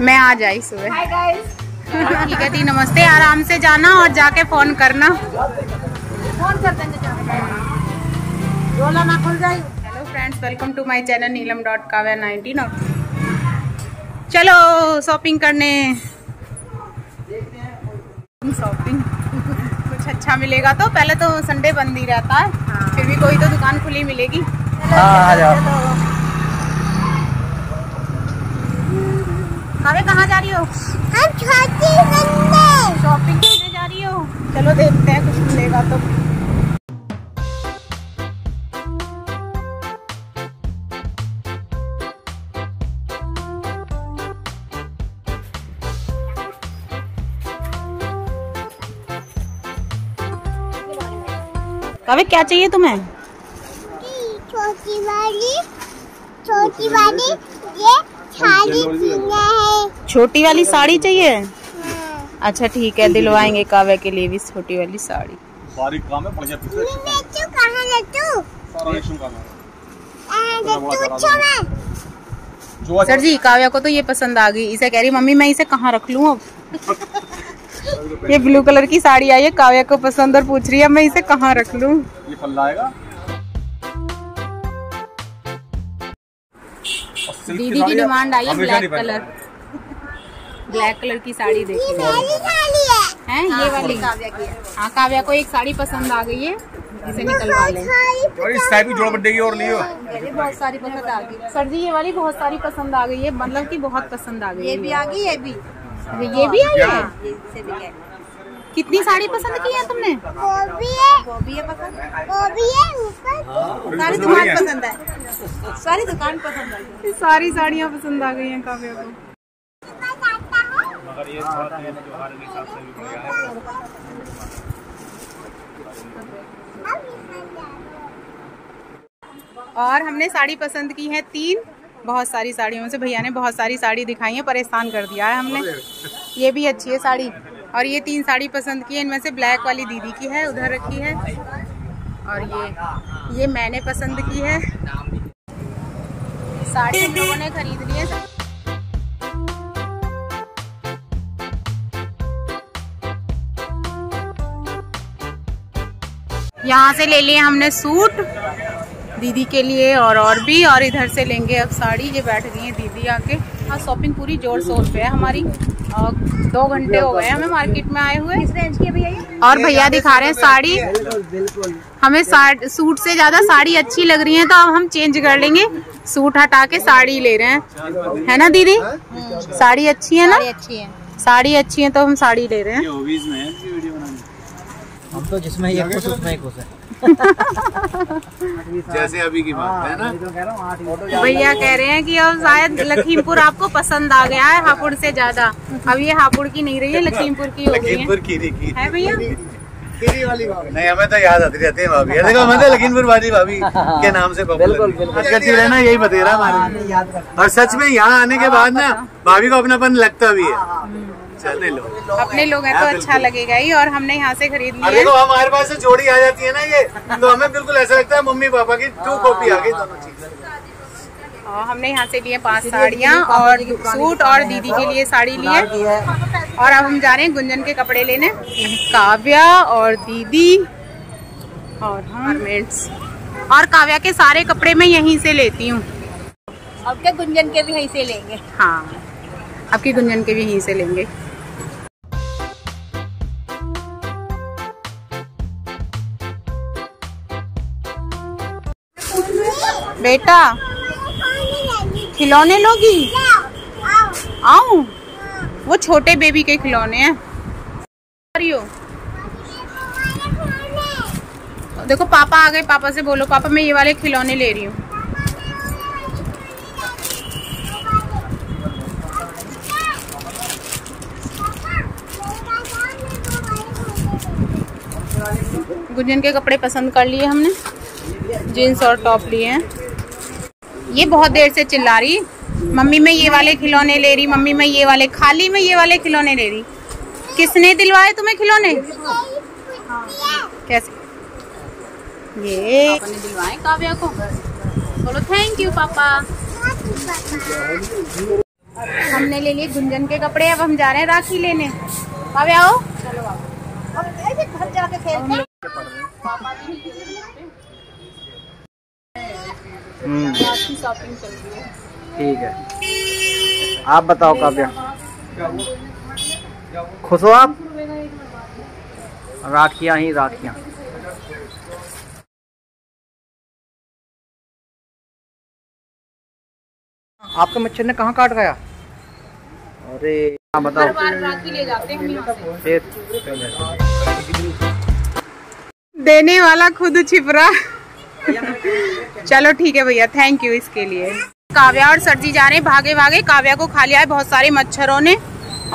मैं आ जाई सुबह। हाय गाइस, ठीक है थी, नमस्ते। आराम से जाना और जाके फोन करना, फोन कर देंगे ना, खुल जाए। Hello friends, welcome to my channel neelamkavya19। चलो शॉपिंग करने, शॉपिंग कुछ अच्छा मिलेगा तो। पहले तो संडे बंद ही रहता है, फिर भी कोई तो दुकान खुली मिलेगी। अरे कहाँ जा रही हो? शॉपिंग करने जा रही हो? चलो देखते हैं कुछ मिलेगा तो। कावे क्या चाहिए तुम्हें? छोटी वाली ये साड़ी है। छोटी वाली साड़ी चाहिए? हाँ। अच्छा ठीक है, दिलवाएंगे कावे के लिए भी छोटी वाली साड़ी। बारीक काम है, बढ़िया पीस है। कहाँ लट्टू? सारा रेशम का है। सर जी, काव्या को तो ये पसंद आ गई। इसे कह रही मम्मी मैं इसे कहाँ रख लूँ अब। ये ब्लू कलर की साड़ी आई है, काव्या को पसंद, और पूछ रही है मैं इसे कहाँ रख लूं। ये पल्ला आएगा। दीदी की डिमांड आई है ब्लैक कलर की साड़ी। देखिए है ये वाली काव्या की। हाँ, काव्या को एक साड़ी पसंद आ गई है, इसे निकलवा लें। बहुत सारी पसंद आ गई सर जी, ये वाली बहुत सारी पसंद आ गई है, मतलब की बहुत पसंद आ गई। ये भी आ गई, ये भी, ये भी आई है। कितनी साड़ी पसंद की है तुमने? वो भी है। सारी दुकान पसंद है, सारी दुकान पसंद है, सारी साड़ियाँ पसंद आ गई हैं काव्या को। और हमने साड़ी पसंद की है 3, बहुत सारी साड़ियों से। भैया ने बहुत सारी साड़ी दिखाई है, परेशान कर दिया है हमने। ये भी अच्छी है साड़ी, और ये 3 साड़ी पसंद की है। इनमें से ब्लैक वाली दीदी की है, उधर रखी है, और ये मैंने पसंद की है। साड़ी हम लोगों ने खरीद ली है। यहाँ से ले लिए हमने सूट दीदी के लिए और भी, और इधर से लेंगे अब साड़ी। ये बैठ गई है दीदी आके। हाँ, शॉपिंग पूरी जोर शोर पे है हमारी। 2 घंटे हो गए हमें मार्केट में आए हुए। और भैया दिखा रहे हैं साड़ी। हमें सूट से ज्यादा साड़ी अच्छी लग रही है, तो अब हम चेंज कर लेंगे। सूट हटा के साड़ी ले रहे हैं, है ना दीदी? साड़ी अच्छी है ना? साड़ी अच्छी है तो हम साड़ी ले रहे हैं। हम तो जिसमें ये कुछ उसमें ही कुछ है। जैसे अभी की बात है ना, भैया कह रहे हैं कि अब शायद लखीमपुर आपको पसंद आ गया है हापुड़ से ज्यादा। अब ये हापुड़ की नहीं रही है, लखीमपुर की हो गई है। लखीमपुर खीरी की है भैया, खीरी वाली भाभी। नहीं, हमें तो याद आती रहती है भाभी। देखो, हमें तो लखीमपुर वाली भाभी के नाम से ना यही बता रहा। और सच में यहाँ आने के बाद ना भाभी को अपनापन लगता भी है। अपने लोग हैं तो अच्छा लगेगा ही। और हमने यहाँ से खरीद लिया। अरे तो हमारे पास से जोड़ी आ जाती है ना ये, तो हमें बिल्कुल ऐसा लगता है मम्मी पापा की 2 कॉपी आ गई दोनों चीजें। और हमने यहाँ से लिए 5 साड़ियाँ और सूट, और दीदी के लिए साड़ी लिए। और अब हम जा रहे हैं गुंजन के कपड़े लेने, काव्या और दीदी और गारमेंट्स। और काव्या के सारे कपड़े मैं यहीं से लेती हूँ। अब क्या गुंजन के भी यहीं से लेंगे? हाँ, आपके गुंजन के भी यहीं से लेंगे। बेटा खिलौने लोगी? आओ, वो छोटे बेबी के खिलौने हैं। देखो पापा आ गए, पापा से बोलो पापा मैं ये वाले खिलौने ले रही हूँ। गुंजन के कपड़े पसंद कर लिए हमने, जीन्स और टॉप लिए हैं। ये बहुत देर से चिल्ला रही, मम्मी मैं ये वाले खिलौने ले रही, मम्मी मैं ये वाले, खाली मैं ये वाले खिलौने ले रही। किसने दिलवाए तुम्हें खिलौने? कैसे ये पापा ने दिलवाए काव्या को? बोलो थैंक यू पापा। हमने ले लिए गुंजन के कपड़े, अब हम जा रहे हैं राखी लेने। भाभी आओ, चलो आओ, अब ऐसे घर जाके खेलते हैं। राखी शॉपिंग चल रही है। ठीक है, आप बताओ काव्या, खुश हो आप? राखियां ही राखियां। आपके मच्छर ने कहाँ काट गया? अरे बताओ, राखी ले जाते हैं, देने वाला खुद छिप रहा। चलो ठीक है भैया, थैंक यू इसके लिए। काव्या और सरजी जा रहे हैं भागे भागे। काव्या को खा लिया है बहुत सारे मच्छरों ने,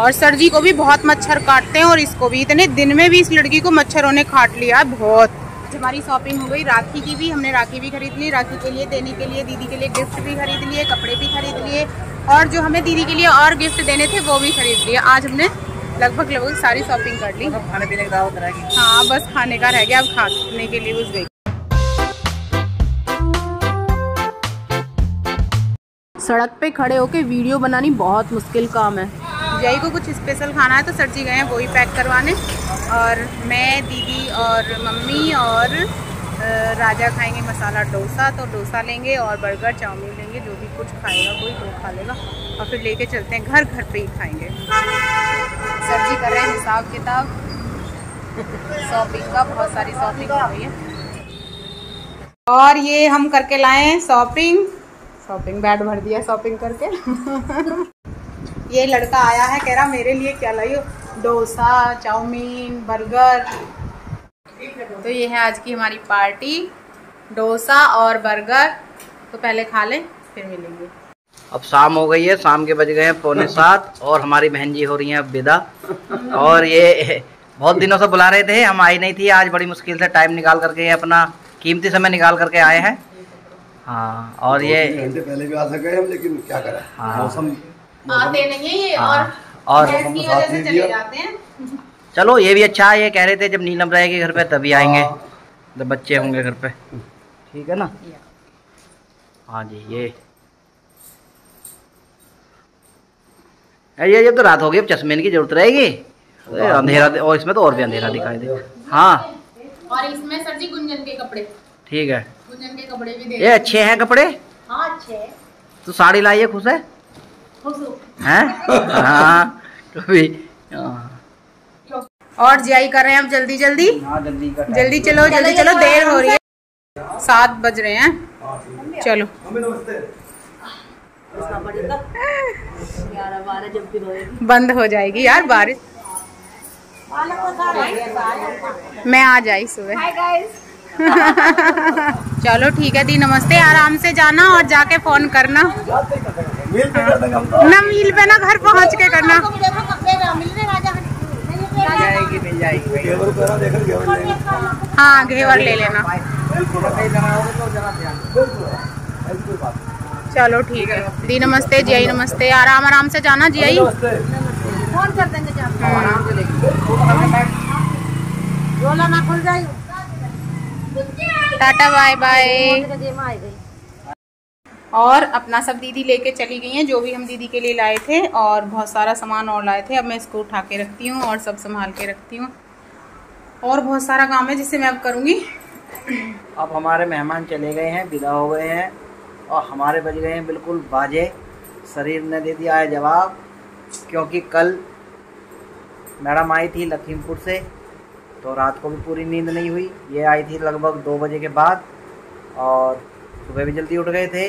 और सरजी को भी बहुत मच्छर काटते हैं, और इसको भी। इतने दिन में भी इस लड़की को मच्छरों ने काट लिया है बहुत। हमारी शॉपिंग हो गई राखी की भी, हमने राखी भी खरीद ली। राखी के लिए देने के लिए दीदी के लिए गिफ्ट भी खरीद लिए, कपड़े भी खरीद लिए, और जो हमें दीदी के लिए और गिफ्ट देने थे वो भी खरीद लिए। आज हमने लगभग सारी शॉपिंग कर ली। खाने पीने का दावत रह गई। हाँ, बस खाने का रह गया, अब खाने के लिए उस गई। सड़क पे खड़े होके वीडियो बनानी बहुत मुश्किल काम है। जय को कुछ स्पेशल खाना है तो सरजी गए हैं वो ही पैक करवाने, और मैं, दीदी और मम्मी और राजा खाएंगे मसाला डोसा। तो डोसा लेंगे और बर्गर, चाउमीन लेंगे, जो भी कुछ खाएगा कोई वो खा लेगा, और फिर लेके चलते हैं घर। घर पे ही खाएंगे। सरजी कर रहे हैं हिसाब किताब शॉपिंग का, बहुत सारी शॉपिंग हो रही है। और ये हम करके लाए हैं शॉपिंग बैग भर दिया शॉपिंग करके। ये लड़का आया है, कह रहा मेरे लिए क्या लाई हो, डोसा, चाउमीन, बर्गर। तो ये है आज की हमारी पार्टी, डोसा और बर्गर। तो पहले खा लें फिर मिलेंगे। अब शाम हो गई है, शाम के बज गए हैं 6:45, और हमारी बहन जी हो रही हैं अब विदा। और ये बहुत दिनों से बुला रहे थे, हम आई नहीं थी। आज बड़ी मुश्किल से टाइम निकाल करके, अपना कीमती समय निकाल करके आए हैं। हाँ, और ये पहले भी आ सके हम, लेकिन क्या करें, मौसम आते नहीं है ये। और की वजह से चले जाते हैं। चलो ये भी अच्छा है। ये कह रहे थे जब नीलम रहेगी घर पे तभी आएंगे, जब बच्चे होंगे घर पे, ठीक है ना। हाँ जी, ये तो रात हो गई, अब चश्मे की जरूरत रहेगी। अंधेरा, और इसमें तो और भी अंधेरा दिखाई दे। हाँ, और इसमें सर जी गुंजन के कपड़े, ठीक है, गुंजन के कपड़े भी ये अच्छे हैं कपड़े। हाँ अच्छे है। तो साड़ी लाइए, खुश है हाँ। और जियाई कर रहे हैं हम जल्दी चलो जल्दी चलो, देर हो रही है, 7 बज रहे हैं। चलो बंद हो जाएगी यार बारिश। मैं आ जाई सुबह। चलो ठीक है दी, नमस्ते। आराम से जाना और जाके फोन करना। हाँ। ना मील पे ना, घर पहुंच के करना। मिल जाएगी। हाँ घेवर ले लेना। चलो ठीक है दी, नमस्ते। जियाई नमस्ते। आराम आराम से जाना जियाई, फोन कर देंगे। रोला ना खुल जाए। Tata bye bye. और अपना सब दीदी लेके चली गई हैं, जो भी हम दीदी के लिए लाए थे, और बहुत सारा सामान और लाए थे। अब मैं इसको उठा के रखती हूँ और सब संभाल के रखती हूँ, और बहुत सारा काम है जिसे मैं अब करूँगी। अब हमारे मेहमान चले गए हैं, विदा हो गए हैं, और हमारे बज गए हैं बिल्कुल बाजे। शरीर ने दे दिया है जवाब, क्योंकि कल मैडम आई थी लखीमपुर से, तो रात को भी पूरी नींद नहीं हुई। ये आई थी लगभग 2 बजे के बाद, और सुबह भी जल्दी उठ गए थे।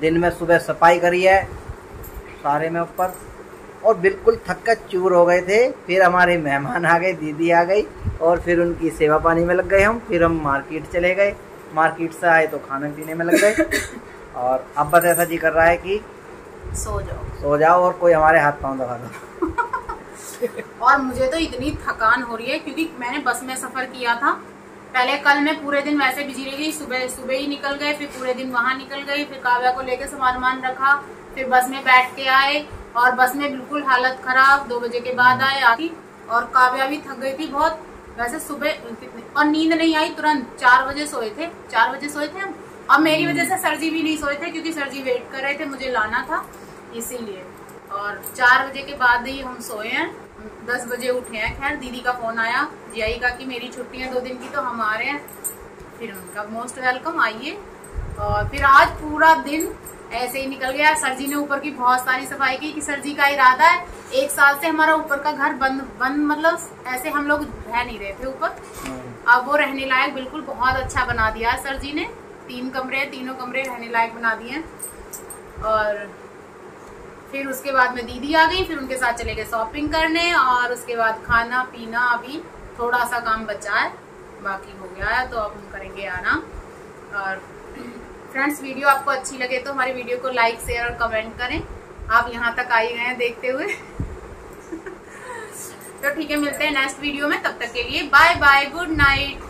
दिन में सुबह सफाई करी है सारे में ऊपर, और बिल्कुल थक कर चूर हो गए थे। फिर हमारे मेहमान आ गए, दीदी आ गई, और फिर उनकी सेवा पानी में लग गए हम। फिर हम मार्केट चले गए, मार्केट से आए तो खाने पीने में लग गए, और अब बस ऐसा जी कर रहा है कि सो जाओ और कोई हमारे हाथ पाँव दबा दो। और मुझे तो इतनी थकान हो रही है, क्योंकि मैंने बस में सफ़र किया था पहले। कल मैं पूरे दिन वैसे बिजी रह गई, सुबह ही निकल गए, फिर पूरे दिन वहाँ निकल गई, फिर काव्या को लेकर सामान रखा, फिर बस में बैठ के आए, और बस में बिल्कुल हालत खराब। 2 बजे के बाद आए आखिर, और काव्या भी थक गई थी बहुत वैसे सुबह, और नींद नहीं आई तुरंत। 4 बजे सोए थे हम, और मेरी वजह से सर जी भी नहीं सोए थे क्योंकि सर जी वेट कर रहे थे, मुझे लाना था इसीलिए। और 4 बजे के बाद ही हम सोए हैं, 10 बजे उठे हैं। खैर दीदी का फोन आया, जियाई का कि मेरी छुट्टी है 2 दिन की तो हम आ रहे हैं। फिर उनका मोस्ट वेलकम, आइए। और फिर आज पूरा दिन ऐसे ही निकल गया। सर जी ने ऊपर की बहुत सारी सफाई की कि सर जी का इरादा है, 1 साल से हमारा ऊपर का घर बंद मतलब ऐसे हम लोग रह नहीं रहे थे ऊपर, अब वो रहने लायक बिल्कुल बहुत अच्छा बना दिया सर जी ने। 3 कमरे, तीनों कमरे रहने लायक बना दिए। और फिर उसके बाद में दीदी आ गई, फिर उनके साथ चले गए शॉपिंग करने। और उसके बाद खाना पीना, अभी थोड़ा सा काम बचा है, बाकी हो गया है तो अब हम करेंगे आराम। और फ्रेंड्स वीडियो आपको अच्छी लगे तो हमारी वीडियो को लाइक, शेयर और कमेंट करें। आप यहाँ तक आए हैं देखते हुए तो ठीक है, मिलते हैं नेक्स्ट वीडियो में। तब तक के लिए बाय बाय, गुड नाइट।